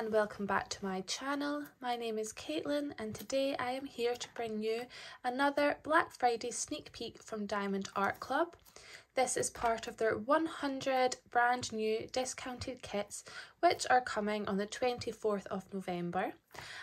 and welcome back to my channel. My name is Caitlin and today I am here to bring you another Black Friday sneak peek from Diamond Art Club. This is part of their 100 brand new discounted kits which are coming on the 24th of November.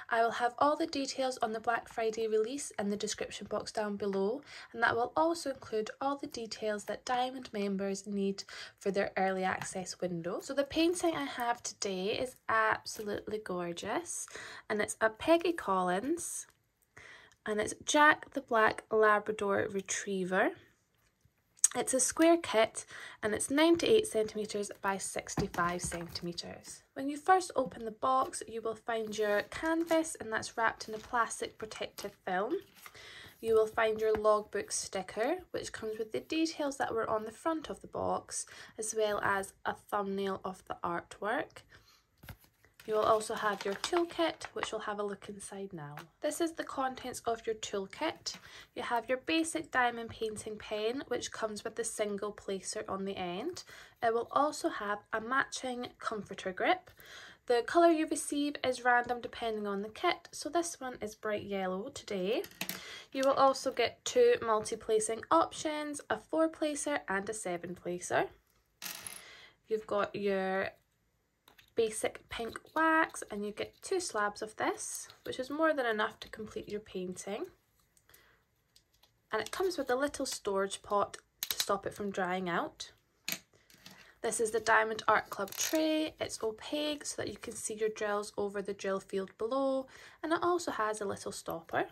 I will have all the details on the Black Friday release in the description box down below, and that will also include all the details that Diamond members need for their early access window. So the painting I have today is absolutely gorgeous and it's a Peggy Collins and it's Jack the Black Labrador Retriever. It's a square kit and it's 98 cm by 65 cm. When you first open the box, you will find your canvas and that's wrapped in a plastic protective film. You will find your logbook sticker, which comes with the details that were on the front of the box, as well as a thumbnail of the artwork. You will also have your toolkit, which we'll have a look inside now. This is the contents of your toolkit. You have your basic diamond painting pen, which comes with a single placer on the end. It will also have a matching comforter grip. The colour you receive is random depending on the kit, so this one is bright yellow today. You will also get two multi-placing options, a 4-placer and a 7-placer. You've got your basic pink wax and you get two slabs of this, which is more than enough to complete your painting, and it comes with a little storage pot to stop it from drying out. This is the Diamond Art Club tray. It's opaque so that you can see your drills over the drill field below, and it also has a little stopper.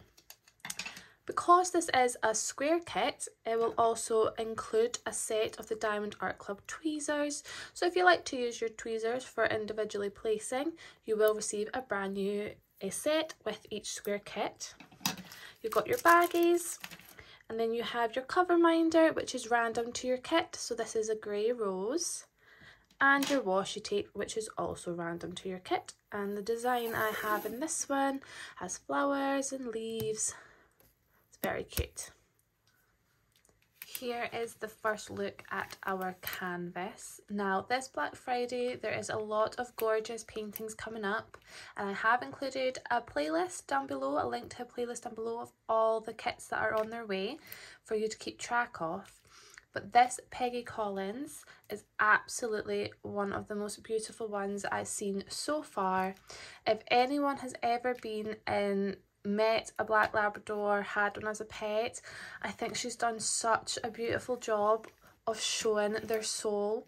Because this is a square kit, it will also include a set of the Diamond Art Club tweezers. So if you like to use your tweezers for individually placing, you will receive a brand new set with each square kit. You've got your baggies, and then you have your cover minder, which is random to your kit. So this is a grey rose, and your washi tape, which is also random to your kit. And the design I have in this one has flowers and leaves. Very cute. Here is the first look at our canvas. Now this Black Friday there is a lot of gorgeous paintings coming up, and I have included a playlist down below, a link to a playlist down below of all the kits that are on their way for you to keep track of. But this Peggy Collins is absolutely one of the most beautiful ones I've seen so far. If anyone has ever been in met a Black Labrador, had one as a pet, I think she's done such a beautiful job of showing their soul,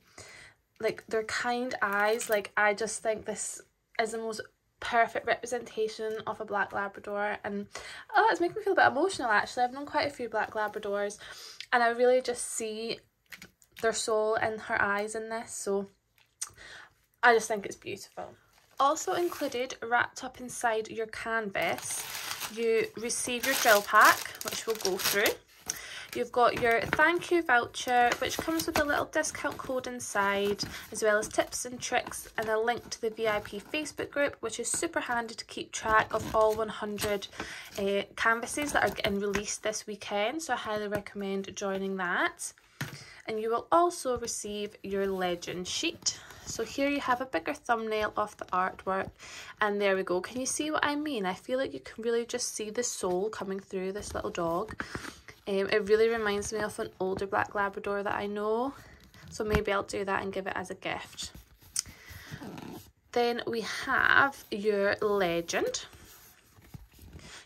like their kind eyes. Like I just think this is the most perfect representation of a Black Labrador, and oh, it's making me feel a bit emotional actually. I've known quite a few Black Labradors and I really just see their soul in her eyes in this, so I just think it's beautiful. Also included, wrapped up inside your canvas, you receive your drill pack, which we'll go through. You've got your thank you voucher, which comes with a little discount code inside, as well as tips and tricks and a link to the VIP Facebook group, which is super handy to keep track of all 100 canvases that are getting released this weekend, so I highly recommend joining that. And you will also receive your legend sheet. So here you have a bigger thumbnail of the artwork, and there we go. Can you see what I mean? I feel like you can really just see the soul coming through this little dog. It really reminds me of an older Black Labrador that I know, so maybe I'll do that and give it as a gift. Then we have your legend.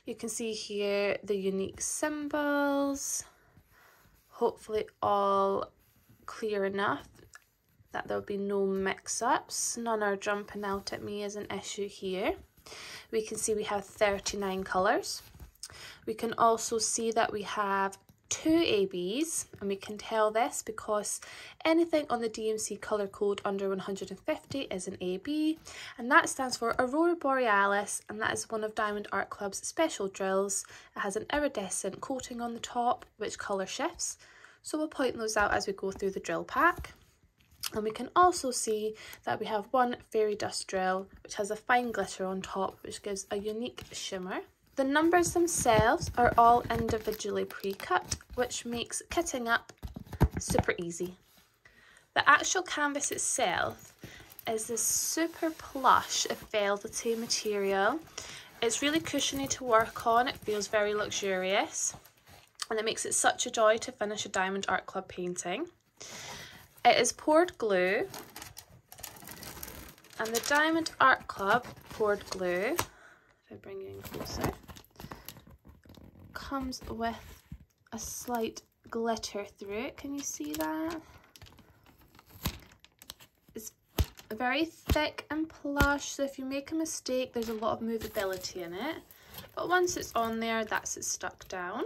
You can see here the unique symbols, hopefully all clear enough that there'll be no mix-ups. None are jumping out at me as an issue here. We can see we have 39 colours. We can also see that we have 2 ABs, and we can tell this because anything on the DMC colour code under 150 is an AB, and that stands for Aurora Borealis, and that is one of Diamond Art Club's special drills. It has an iridescent coating on the top which colour shifts, so we'll point those out as we go through the drill pack. And we can also see that we have one fairy dust drill, which has a fine glitter on top, which gives a unique shimmer. The numbers themselves are all individually pre-cut, which makes kitting up super easy. The actual canvas itself is this super plush velvety material. It's really cushiony to work on, it feels very luxurious, and it makes it such a joy to finish a Diamond Art Club painting. It is poured glue, and the Diamond Art Club poured glue, if I bring you in closer, comes with a slight glitter through it. Can you see that? It's very thick and plush, so if you make a mistake, there's a lot of movability in it. But once it's on there, that's it stuck down.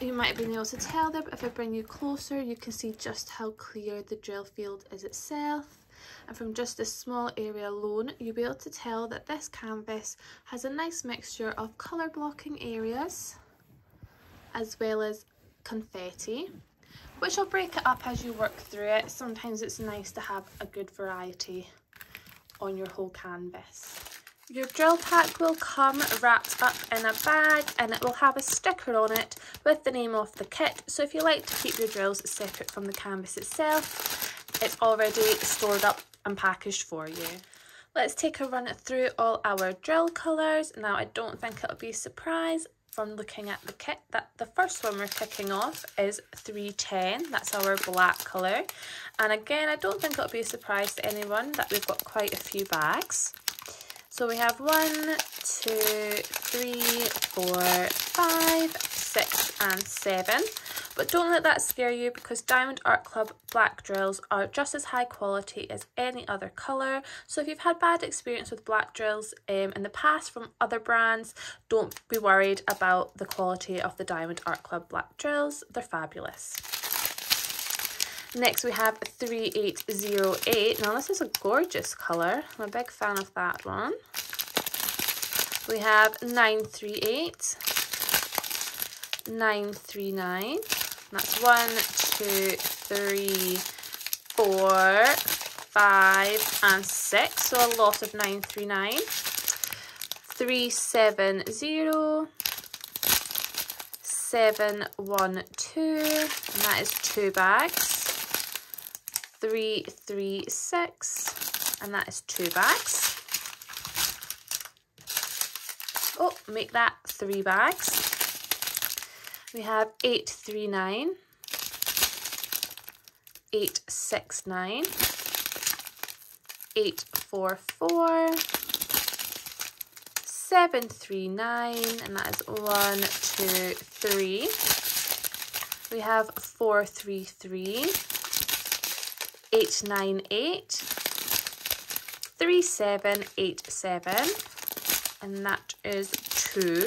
You might have been able to tell there, but if I bring you closer, you can see just how clear the drill field is itself. And from just this small area alone, you'll be able to tell that this canvas has a nice mixture of colour blocking areas as well as confetti, which will break it up as you work through it. Sometimes it's nice to have a good variety on your whole canvas. Your drill pack will come wrapped up in a bag, and it will have a sticker on it with the name of the kit. So if you like to keep your drills separate from the canvas itself, it's already stored up and packaged for you. Let's take a run through all our drill colours. Now, I don't think it'll be a surprise from looking at the kit that the first one we're kicking off is 310. That's our black colour. And again, I don't think it'll be a surprise to anyone that we've got quite a few bags. So we have 1, 2, 3, 4, 5, 6 and 7. But don't let that scare you, because Diamond Art Club black drills are just as high quality as any other colour. So if you've had bad experience with black drills in the past from other brands, don't be worried about the quality of the Diamond Art Club black drills. They're fabulous. Next we have 3808. Now this is a gorgeous colour. I'm a big fan of that one. We have 938, 939. That's 1, 2, 3, 4, 5 and 6. So a lot of 939. 370. 712. And that is 2 bags. 336, and that is 2 bags. Oh, make that 3 bags. We have 839, 869, 844, 739, and that is 1, 2, 3. We have 433. 898, 3787, and that is 2,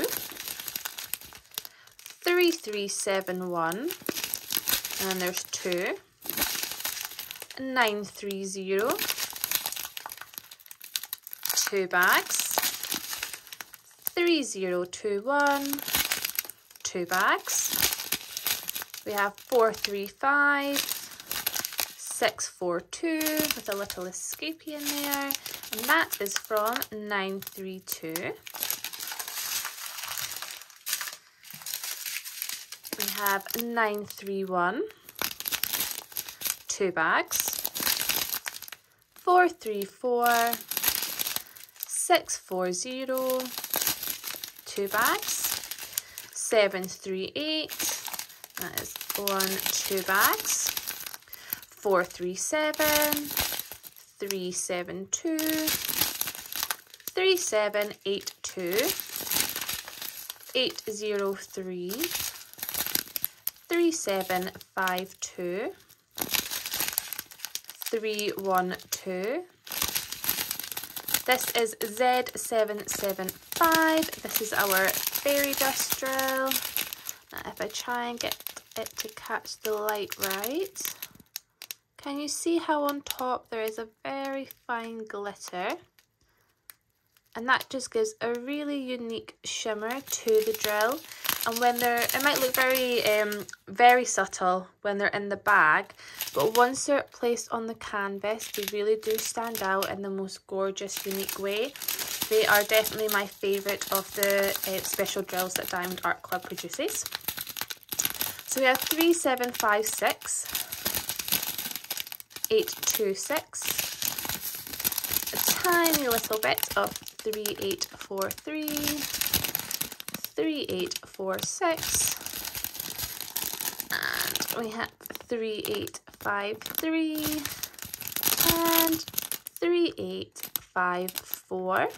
3371, and there's 2, 930, 2 bags, 3021, 2 bags. We have 435. 642 with a little escapee in there, and that is from 932. We have 931, 2 bags, 434, 640, 2 bags, 738, that is 2 bags. 437, 372, 3782, 803, 3752, 312. This is Z775. This is our fairy dust drill. Now, if I try and get it to catch the light right. Can you see how on top there is a very fine glitter? And that just gives a really unique shimmer to the drill. And when they're, it might look very subtle when they're in the bag, but once they're placed on the canvas, they really do stand out in the most gorgeous, unique way. They are definitely my favourite of the special drills that Diamond Art Club produces. So we have 3756. 839, 826, a tiny little bit of 3843, 3846, and we have 3853 and 3854.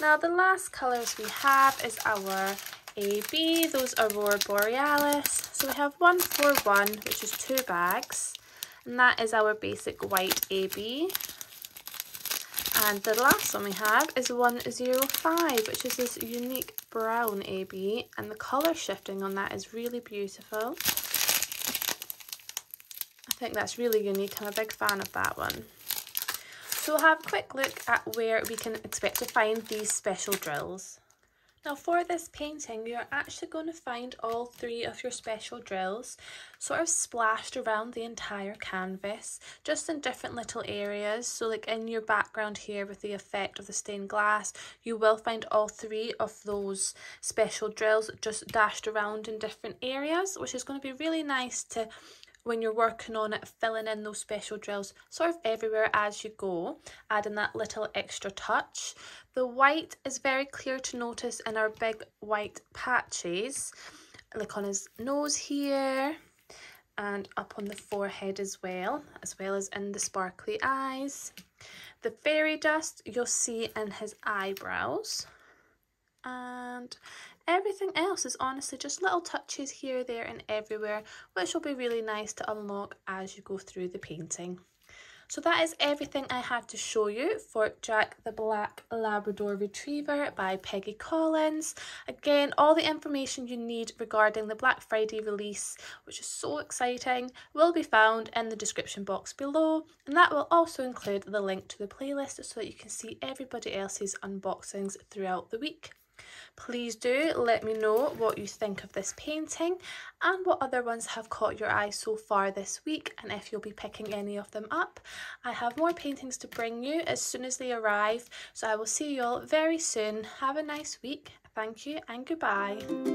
Now the last colours we have is our AB, those Aurora Borealis. So we have 141, which is 2 bags, and that is our basic white AB. And the last one we have is 105, which is this unique brown AB, and the colour shifting on that is really beautiful. I think that's really unique. I'm a big fan of that one. So we'll have a quick look at where we can expect to find these special drills. Now for this painting, you're actually going to find all 3 of your special drills sort of splashed around the entire canvas, just in different little areas. So like in your background here with the effect of the stained glass, you will find all 3 of those special drills just dashed around in different areas, which is going to be really nice to, when you're working on it, filling in those special drills sort of everywhere as you go, adding that little extra touch. The white is very clear to notice in our big white patches, like on his nose here and up on the forehead as well as in the sparkly eyes. The fairy dust you'll see in his eyebrows, and everything else is honestly just little touches here, there and everywhere, which will be really nice to unlock as you go through the painting. So that is everything I have to show you for Jack the Black Labrador Retriever by Peggy Collins. Again, all the information you need regarding the Black Friday release, which is so exciting, will be found in the description box below, and that will also include the link to the playlist so that you can see everybody else's unboxings throughout the week. Please do let me know what you think of this painting and what other ones have caught your eye so far this week, and if you'll be picking any of them up. I have more paintings to bring you as soon as they arrive, so I will see you all very soon. Have a nice week. Thank you and goodbye.